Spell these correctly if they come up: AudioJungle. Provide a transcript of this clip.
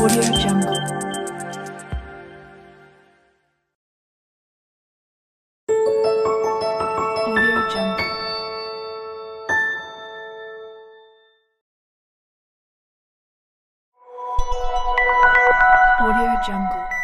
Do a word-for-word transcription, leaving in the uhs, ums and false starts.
AudioJungle. AudioJungle. AudioJungle.